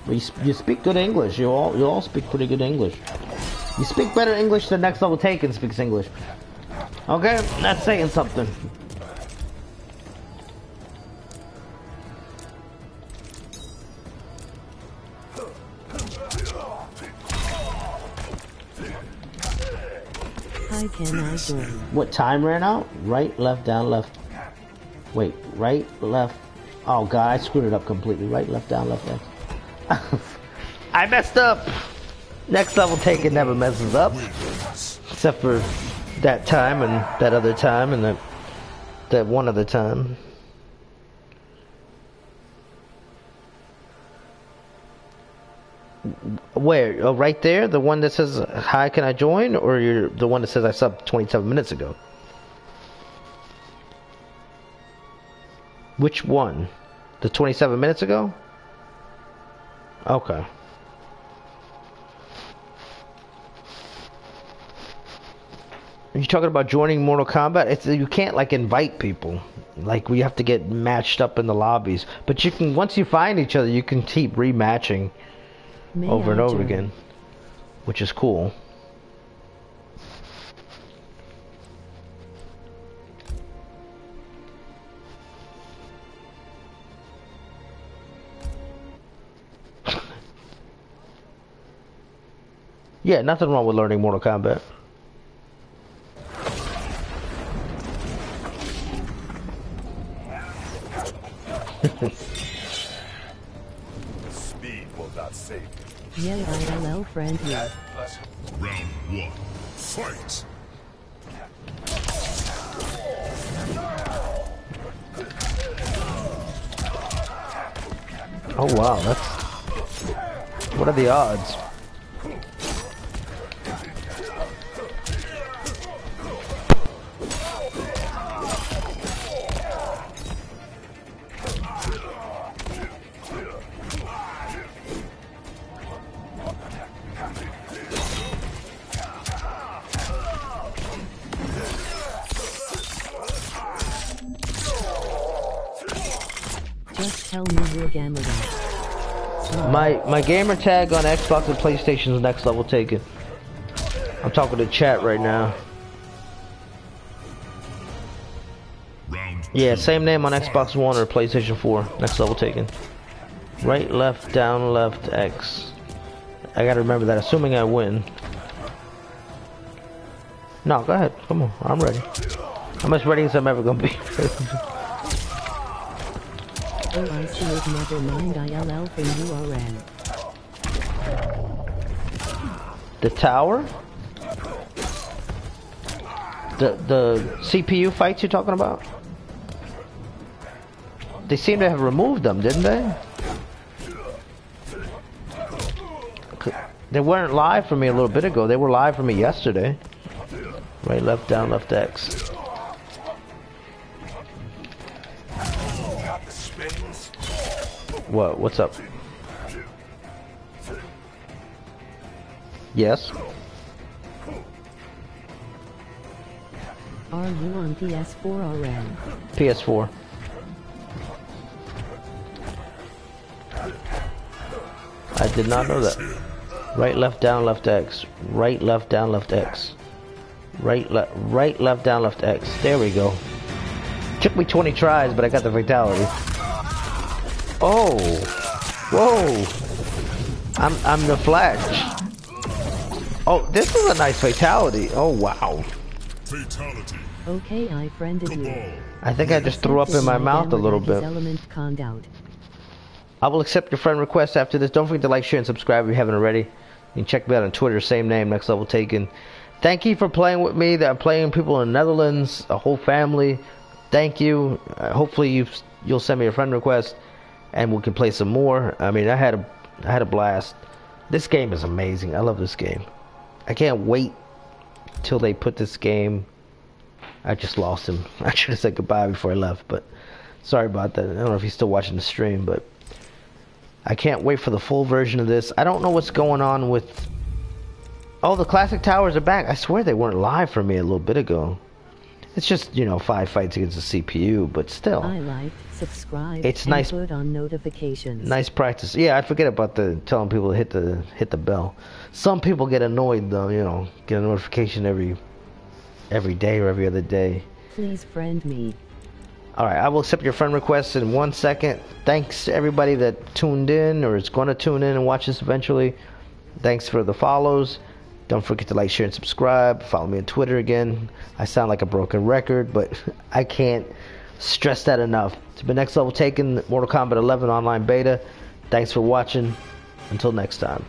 Well, you speak good English. You all speak pretty good English. You speak better English than Next Level Taken speaks English. Okay, that's saying something. How can I do? What time ran out? Right, left, down, left. Wait, right, left. Oh god, I screwed it up completely. Right, left, down, left, left. I messed up. Next Level Taken never messes up, except for that time and that other time and that one other time. Where? Oh, right there, the one that says "Hi, can I join?" Or you're the one that says "I subbed 27 minutes ago." Which one? The 27 minutes ago? Okay. Are you talking about joining Mortal Kombat? It's, you can't like invite people. Like we have to get matched up in the lobbies. But you can, once you find each other, you can keep rematching over and over again, which is cool. Yeah, nothing wrong with learning Mortal Kombat. Speed will not save you. Yeah, hello, friend. Yeah. Round one. Fight. Oh wow, that's... What are the odds? My gamer tag on Xbox and PlayStation is Next Level Taken. I'm talking to chat right now. Yeah, same name on Xbox One or PlayStation 4. Next Level Taken. Right, left, down, left, X. I gotta remember that, assuming I win. No, go ahead. Come on, I'm ready. I'm as ready as I'm ever gonna be. Oh, I see it. Never mind. ILL for URN. The tower? The CPU fights you're talking about? They seem to have removed them, didn't they? They weren't live for me a little bit ago. They were live for me yesterday. Right, left, down, left, X. Whoa, what's up? Yes? Are you on PS4 or RAM? PS4. I did not know that. Right, left, down, left, X. Right, left, down, left, X. Right, left, down, left, X. There we go. Took me 20 tries, but I got the fatality. Oh, whoa! I'm the Flash. Oh, this is a nice fatality. Oh wow. Fatality. Okay, I friended you. I think I just threw up in my mouth a little bit. I will accept your friend request after this. Don't forget to like, share, and subscribe if you haven't already. You can check me out on Twitter, same name, Next Level Taken. Thank you for playing with me. I'm playing people in the Netherlands, a whole family. Thank you. Hopefully you'll send me a friend request. And we can play some more. I mean, I had a blast. This game is amazing. I love this game. I can't wait till they put this game. I just lost him. I should have said goodbye before I left, but sorry about that. I don't know if he's still watching the stream, but I can't wait for the full version of this. I don't know what's going on with... Oh, the classic towers are back. I swear they weren't live for me a little bit ago. It's just, you know, 5 fights against the CPU, but still. I like, subscribe, it's nice. Put on notifications. Nice practice. Yeah, I forget about the telling people to hit the bell. Some people get annoyed though, you know, get a notification every day or every other day. Please friend me. All right, I will accept your friend request in 1 second. Thanks to everybody that tuned in or is going to tune in and watch this eventually. Thanks for the follows. Don't forget to like, share, and subscribe. Follow me on Twitter again. I sound like a broken record, but I can't stress that enough. It's been Next Level Taken, Mortal Kombat 11 Online Beta. Thanks for watching. Until next time.